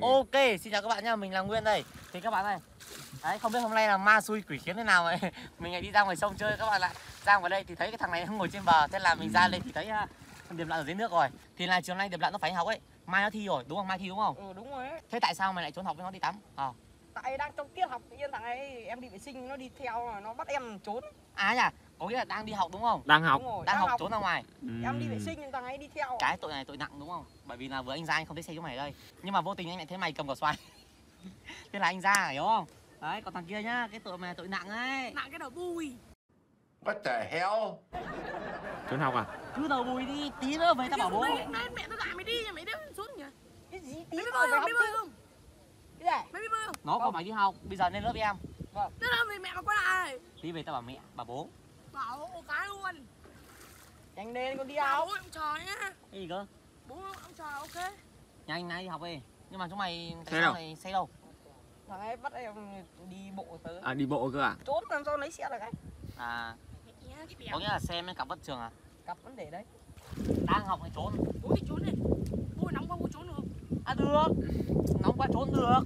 Ok, xin chào các bạn nha, mình là Nguyên đây. Thì các bạn này, đấy, không biết hôm nay là ma xui quỷ khiến thế nào vậy. Mình lại đi ra ngoài sông chơi, các bạn lại ra ngoài đây thì thấy cái thằng này nó ngồi trên bờ. Thế là mình ra đây thì thấy Điệp Lạn ở dưới nước rồi. Thì là chiều nay Điệp Lạn nó phải học ấy, mai nó thi rồi, đúng không? Mai thi đúng không? Ừ, đúng rồi ấy. Thế tại sao mày lại trốn học với nó đi tắm? Tại đang trong tiết học tự nhiên thằng ấy em đi vệ sinh nó đi theo rồi nó bắt em trốn. À nhỉ? Có nghĩa là đang đi học đúng không? Đang học rồi, đang học trốn ra ngoài. Em đi vệ sinh nhưng thằng ấy đi theo. Cái tội này tội nặng đúng không? Bởi vì là vừa anh ra anh không thấy xe của mày ở đây, nhưng mà vô tình anh lại thấy mày cầm cỏ xoài. Thế là anh ra, hiểu không? Đấy, còn thằng kia nhá, cái tội mà tội nặng ấy. Nặng cái đầu bùi. What the hell? Trốn học à? Cứ đầu bùi đi, tí nữa về tao bảo bố. Nói mẹ tao dạy mày đi nhà mày đéo xuống nhỉ? Cái gì tí nữa mày đi bơi không? Cái này. Mày đi bơi không? Nó còn phải đi học, bây giờ lên lớp với em. Vâng. Tức là mẹ mà quay lại. Tí về tao bảo mẹ, bà bố. Bảo ô cái luôn. Nhanh lên con đi học. Bố ông trò nhá. Cái gì cơ? Bố ông trò ok. Nhanh nay đi học đi. Nhưng mà chúng mày tại sao này xe đâu? Thằng ấy bắt em đi bộ tới. À đi bộ cơ à? Trốn làm sao lấy xe được anh? À. Có nghĩa là xe mới cặp bất trường à? Cặp vẫn để đấy. Đang học này trốn. Bố thì trốn đi. Bố nóng quá bố trốn được. À được. Nóng quá trốn được.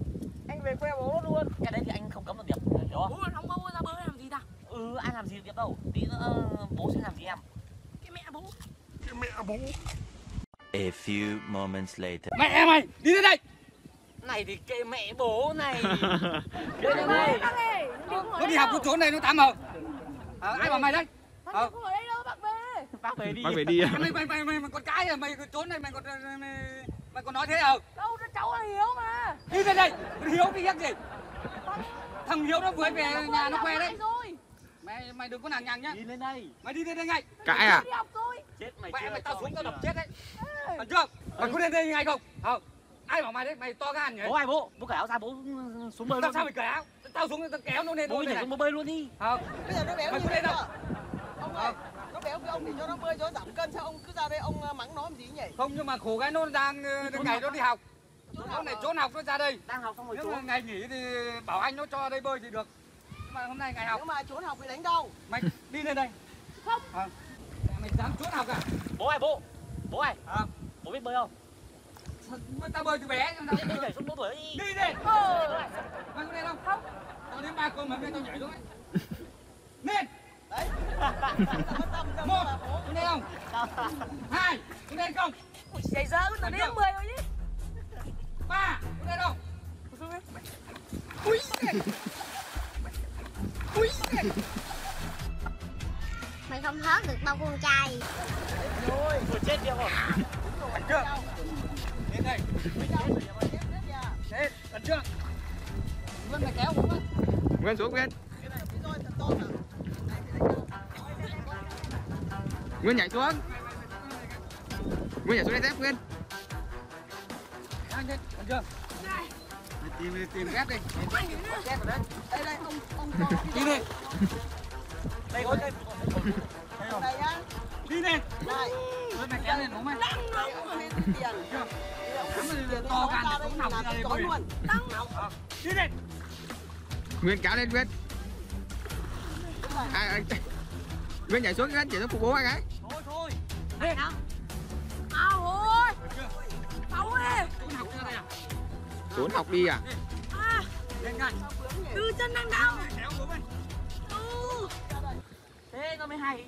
Anh về quê bố luôn. Cái đấy thì anh không cấm được Điệp, hiểu không? Bố là nóng quá bố ra bơi làm gì ta? Ừ, ai làm gì Điệp đâu. Tí nữa bố sẽ làm gì em? Cái mẹ bố. Cái mẹ bố. A few moments later. Mẹ em ơi, đi lên đây. Này thì cái mẹ bố này. Cái mẹ này. Nó đi học cái chỗ này nó tắm không? Ai bảo mày đấy? Không ở đây đâu, bác về đi. Mày con cái à, mày trốn này mày còn nói thế không? Đâu nó cháu là Hiếu mà. Đi lên đây, Hiếu đi hết gì? Thằng Hiếu nó vừa về nhà nó quay đấy. Mày đừng có nàng nhằng nhá. Đi lên đây. Mày đi lên đây ngay. Cãi à? Chết mày. Mẹ mày tao xuống tao đập chết đấy. Còn chưa? Mày có lên đây ngay không? Không. Ai bảo mày đấy, mày to gan nhỉ? Bố ai bố? Bố cởi áo ra bố xuống bơi luôn. Tao sao mày cởi áo? Tao xuống tao kéo nó lên thôi. Bố nhảy xuống bơi luôn đi. Không. Bây giờ nó béo như thế nào? Ông ơi, nó béo cái ông thì cho nó bơi cho giảm cân, sao ông cứ ra đây ông mắng nó làm gì nhỉ? Không, nhưng mà khổ cái nó đang ngày nó đi học. Nó này trốn học nó ra đây. Đang học xong rồi trốn. Ngày nghỉ thì bảo anh nó cho đây bơi thì được. Mà hôm nay ngày học. Nhưng mà trốn học thì đánh đâu? Mày đi lên đây. Không. Mày dám trốn học à? Bố ơi bố. Bố ơi. Bố biết bơi không? Tao bơi từ bé. Tao nhảy xuống 4 tuổi đi. Đi đi. Mày có lên không? Không. Tao đến 3 cơm mà mày tao nhảy xuống ấy. Lên. Đấy. 1. Có lên không? 2. Có lên không? Ui giày ra ướt tao đến 10 rồi chứ. 3. Có lên không? Ui. Mày không hớt được bao con trai. Rồi, vừa chết điêu rồi. Đúng rồi. Đến đây. Chết, cần chưa? Nguyên mày kéo không á? Nguyên xuống Nguyên. Nguyên nhảy xuống. Nguyên nhảy xuống đây dép Nguyên. Đang chết, cần chưa? Tìm dép đi. Dép ở đây. Đây đây ông cho đi đi. Đây có đây. Đây nhá. Đi lên. Đây. Thôi mày kéo lên đúng không? Đang nóng lên tiền. Chưa? To gan cũng nóng ra đây luôn. Đang nóng. Đi lên. Nguyên kéo lên Nguyên. Nguyên nhảy xuống Nguyên, chỉ nó phục bố anh ấy. Thôi thôi. Đi nào. Ao ôi. Tao ơi. Con học ra đây à? Trốn học đi à? Lên ngay. Từ chân đang đau. Kéo xuống lên. Thế nó mới hay.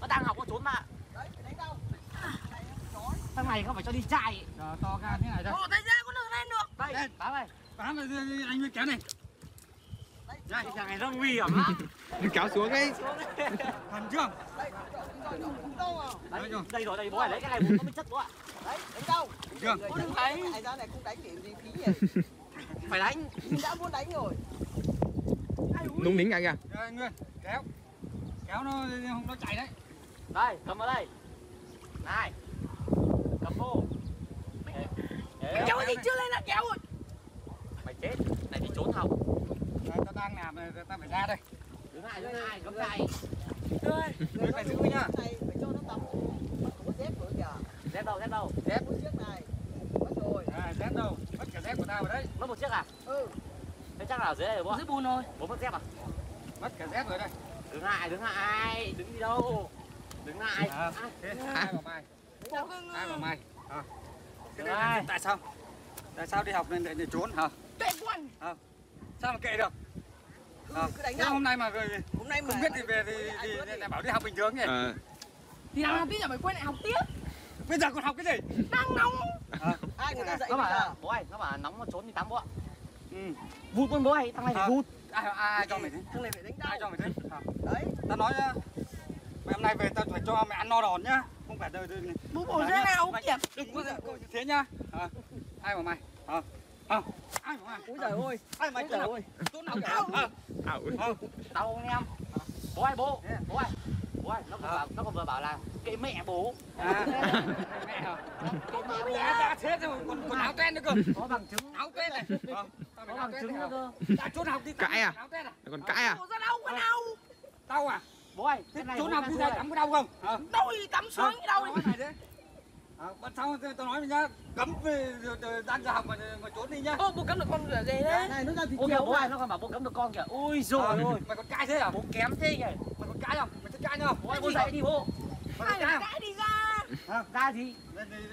Nó đang học nó trốn mà. Đấy, đánh đâu? Thằng này không phải cho đi chạy. Trời to gan thế này thôi. Ồ, tay ra có được lên được. Đây, lên, bám này. Bám này anh Nguyên kéo này. Đây, thằng này nó nguy hiểm lắm. Kéo xuống đấy. Thần chưa? Đây rồi, đây bố phải lấy cái này bố nó mới chất bố ạ. Đấy, đánh đâu? Chưa. Bố đừng thấy. Cái ra này không đánh điểm gì phí nhỉ. Phải đánh. Đã muốn đánh rồi. Núng nính anh à. Rồi Nguyên, kéo nó chạy đấy. Đây, cầm vào đây. Này. Cầm vô. Mày kéo gì chưa lên đã kéo rồi. Mày chết, này đi trốn học. Tao đang làm này, tao phải ra đây. Đứng lại, cấm chạy. Người phải giữ nhá. Này phải cho nó tắm. Bắt có dép nữa kìa. Dép đâu, dép một chiếc này. Mất rồi. À, dép đâu? Mất cả dép của tao rồi đấy. Mất một chiếc à? Ừ. Thế chắc là ở dưới đây rồi bố ạ? Dưới bùn thôi. Bố mất dép à? Mất cả dép rồi đây. Đứng lại, đứng đi đâu? Đứng lại. Ai bảo mày? Ai bảo mày? Tại sao? Tại sao đi học nên lại trốn hả? Kệ quân. Sao mà kệ được? Cứ đánh nhau. Hôm nay mà không biết thì về thì bảo đi học bình thường nhỉ. Thì nào tí giờ mày quên lại học tiếp. Bây giờ còn học cái gì? Đang nóng. Ai người ta dạy là bố ơi, nó bảo nóng mà trốn thì tắm bố ạ. Vụt con bố ơi, thằng này phải vụt. Ai cho mày thế? Thằng này phải đánh đau. Ai cho mày thế? Đấy, tao nói mày hôm nay về tao phải cho mày ăn no đòn nhá. Không phải đời đời. Bố bổ ra nào kìa. Đừng có giận như thế nhá. Ai mà mày? Ai mà mày? Úi giời ơi. Ai mày trời ơi. Tốn nào kìa. Tao không em. Bố ơi bố. Bố ơi. Bố ơi, nó còn vừa bảo là cái mẹ bố. Mẹ hả? Cái mẹ bố đã chết rồi, còn áo ten nữa cơ. Có bằng chứng. Áo ten này. Có bằng chứng nữa cơ. Đã trốn học đi. Cãi à? Còn cãi à? Bố ra đâu có đâu. Tao à? Bố ơi, thế trốn học đi ra tắm có đau không? Đâu thì tắm xuống cái đâu đi. Bạn sau tao nói mình nhá, cấm đang ra học mà trốn đi nhá. Ô bố cấm được con rửa dê đấy. Này nó ra thì kìa bố ơi, nó còn bảo bố cấm được con kìa. Ui giời ơi, mày còn cãi thế à? Bố kém thế nhỉ. Mày còn cãi không? Mày thích cãi không? Bố ơi bố dậy đi bố. Ai là cãi đi ra. Ra gì?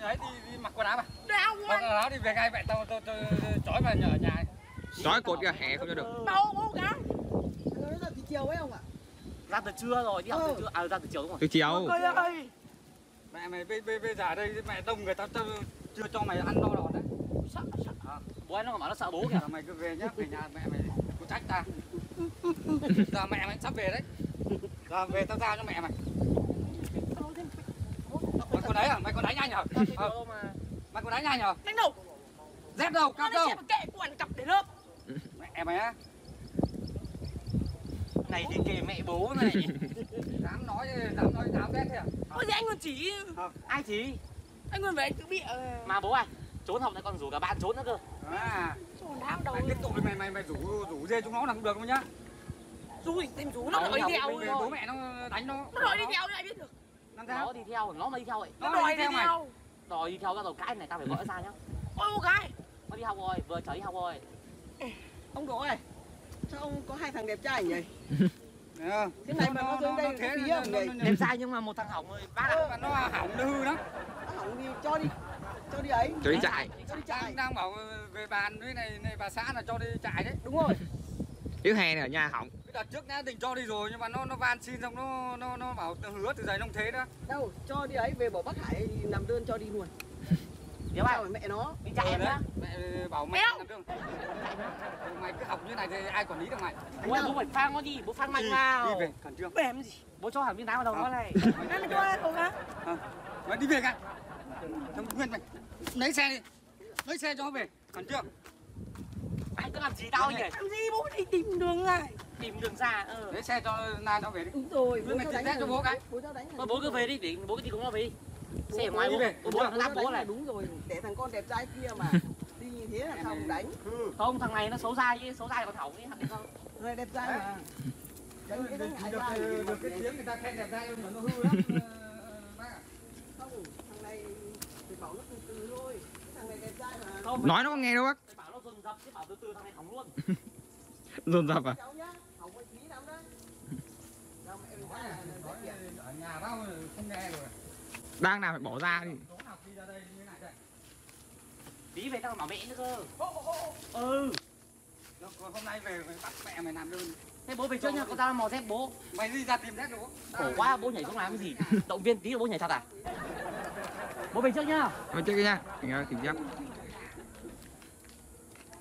Đấy đi mặc quần áo mà. Đeo quần. Mặc quần áo đi về ngay vậy tao trói vào nhờ nhà. Trói cột ra hẻ không cho được. Đâu bố cả. Nó ra từ chiều ấy không ạ? Ra từ trưa rồi, đi học từ trưa. À ra từ chiều đúng không? Từ chiều. Mẹ mày bây giờ đây mẹ đông người tao chưa cho mày ăn no đòn đấy. Sợ. Bố ấy nó còn bảo nó sợ bố kìa. Mày cứ về nhá, về nhà mẹ mày có trách ta. Giờ mẹ mày sắp về đấy. Giờ về tao giao cho mẹ mày. Mày còn đấy à? Mày còn đánh nhanh hả? Mày còn đánh nhanh hả? Đánh đâu? Dép đâu? Cặp đâu? Kệ quần cặp đến lớp. Mẹ mày á. Này thì kể mẹ bố này. Dám nói dám ghét thế à? Ôi thì anh còn chỉ. Ai chỉ? Anh còn phải tự bịa. Mà bố ơi, trốn học này còn rủ cả bạn trốn nữa cơ. Trốn đau đầu. Tiếp tục mày rủ dê chúng nó là không được đâu nhá. Rủ thì tìm rủ nó đòi đi theo rồi. Bố mẹ nó đánh nó. Nó đòi đi theo thì ai biết được. Nó đi theo, nó mà đi theo vậy. Nó đòi đi theo. Đòi đi theo ra rồi cái này tao phải gọi ra nhá. Ôi một cái. Nó đi học rồi, vừa trở đi học rồi. Ông Đỗ ơi. Sao ông có hai thằng đẹp trai nhỉ? Thế này mà nó xuống đây thế nhỉ? Đẹp trai nhưng mà một thằng hỏng rồi, ba nó hỏng nó hư lắm. Nó hỏng thì cho đi ấy. Cho đi chạy. Đang bảo về bàn với này bà xã là cho đi chạy đấy. Đúng rồi. Tiếng hè này ở nhà hỏng. Cái đợt trước nhá định cho đi rồi nhưng mà nó van xin xong nó bảo hứa từ giày nông thế đó. Đâu cho đi ấy về bỏ Bắc Hải làm đơn cho đi luôn. Nếu mày mẹ nó đi chạy em nhá. Mẹ bảo mẹ làm đường. Mày cứ học như này thì ai quản lý được mày. Bố phải phang nó đi, bố phang mạnh vào. Đi về khẩn trương. Về làm gì? Bố cho hẳn miếng đá vào đầu nó này. Mày cho ai không á? Mày đi về cả. Thằng Nguyên mày. Lấy xe đi. Lấy xe cho nó về. Khẩn trương. Anh cứ làm gì tao nhỉ? Làm gì bố đi tìm đường ra. Tìm đường ra. Lấy xe cho Lan nó về đi. Đúng rồi. Bố mày đánh cho bố cái. Bố cứ về đi để bố đi cùng nó về đi. Xe ngoài đi về. Bố lát bố này. Đúng rồi, để thằng con đẹp trai kia mà đi như thế là không đánh. Không, thằng này nó xấu dai chứ, xấu dai còn hỏng ấy, hẳn không? Người đẹp trai mà. Đánh được cái tiếng người ta khen đẹp trai mà nó hư lắm. Không, thằng này thì bảo nó từ từ thôi. Thằng này đẹp trai mà. Nói nó không nghe đâu bác. Thầy bảo nó dồn dập chứ bảo từ từ thằng này hỏng luôn. Dồn dập à? Cháu nhá, hỏng cái tí lắm đó. Đâu mẹ nói là ở nhà tao không nghe rồi. Đang nào phải bỏ ra đi. Tí về tao bảo mẹ nữa cơ. Hôm nay về bắt mẹ mày làm đơn. Thế bố về trước nha, con tao mò dép bố. Mày đi ra tìm dép bố. Khổ quá bố nhảy xuống làm cái gì. Động viên tí là bố nhảy thật à? Bố về trước nha. Về trước nha. Mình ra tìm dép.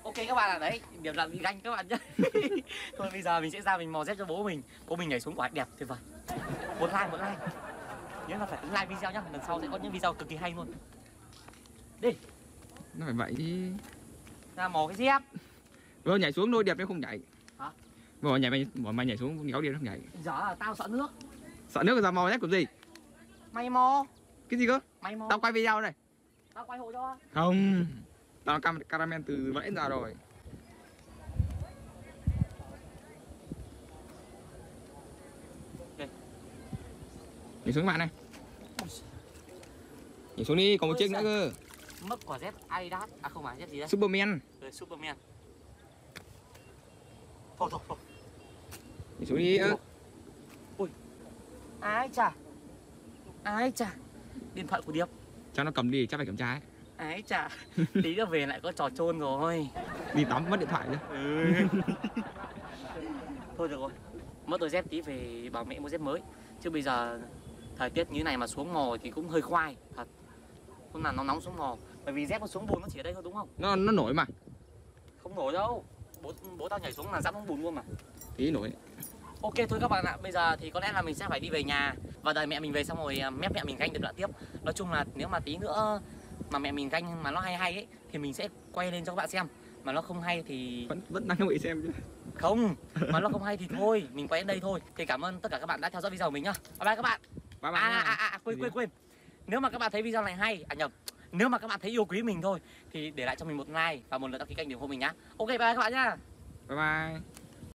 Ok các bạn ạ, đấy, điểm là bị ganh các bạn nhé. Thôi bây giờ mình sẽ ra mình mò dép cho bố mình. Bố mình nhảy xuống quả đẹp tuyệt vời. Một like. Nhớ là phải like video nhá, lần sau sẽ có những video cực kỳ hay luôn. Đi. Nó phải vậy đi. Ra mò cái dép. Vừa nhảy xuống đôi đẹp nó không nhảy. Hả? Vừa mày nhảy xuống kéo điệp nó không nhảy. Giờ tao sợ nước. Sợ nước giờ mò dép của gì? Mày mò. Cái gì cơ? Mày mò. Tao quay video này. Tao quay hộ cho. Không. Tao cameraman từ nãy giờ rồi. Nhảy xuống bạn này. Nhảy xuống đi, còn một chiếc nữa cơ. Mất quả dép Adidas, à không phải dép gì đấy. Superman. Rồi Superman. Thôi. Nhảy xuống đi. Ui. Ai chà. Điện thoại của Điệp. Cho nó cầm đi, chắc phải kiểm tra ấy. Ấy chà, tí nữa về lại có trò chôn rồi. Đi tắm mất điện thoại nữa. Ừ. Thôi được rồi, mất đôi dép tí về bảo mẹ mua dép mới. Chứ bây giờ thời tiết như này mà xuống mò thì cũng hơi khoai thật. Hôm nào nó nóng xuống mò. Bởi vì dép nó xuống bùn nó chỉ ở đây thôi đúng không? Nó nổi mà. Không nổi đâu. Bố tao nhảy xuống là dám xuống bùn luôn mà. Tí nổi. Ok thôi các bạn ạ, bây giờ thì có lẽ là mình sẽ phải đi về nhà và đợi mẹ mình về xong rồi mép mẹ mình ganh được đoạn tiếp. Nói chung là nếu mà tí nữa mà mẹ mình ganh mà nó hay hay ấy thì mình sẽ quay lên cho các bạn xem. Mà nó không hay thì... Vẫn đang bị xem chứ. Không, mà nó không hay thì thôi, mình quay đến đây thôi. Thì cảm ơn tất cả các bạn đã theo dõi video của mình nhá. Bye bye các bạn. Bye bye. Quên. Nếu mà các bạn thấy video này hay, nếu mà các bạn thấy yêu quý mình thôi thì để lại cho mình một like và một lượt đăng ký kênh để ủng hộ mình nhá. Ok bye bye các bạn nhá. Bye bye.